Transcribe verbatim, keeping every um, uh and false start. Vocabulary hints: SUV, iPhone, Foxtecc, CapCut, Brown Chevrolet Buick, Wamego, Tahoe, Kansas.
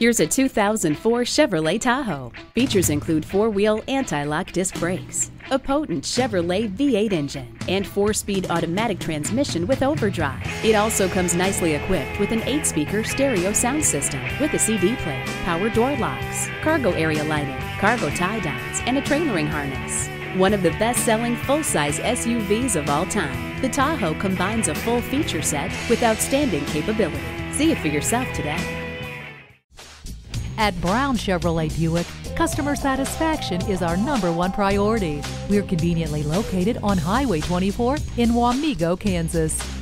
Here's a two thousand four Chevrolet Tahoe. Features include four-wheel anti-lock disc brakes, a potent Chevrolet V eight engine, and four-speed automatic transmission with overdrive. It also comes nicely equipped with an eight-speaker stereo sound system with a C D player, power door locks, cargo area lighting, cargo tie-downs, and a train ring harness. One of the best-selling full-size S U Vs of all time, the Tahoe combines a full feature set with outstanding capability. See it for yourself today. At Brown Chevrolet Buick, customer satisfaction is our number one priority. We're conveniently located on Highway twenty-four in Wamego, Kansas.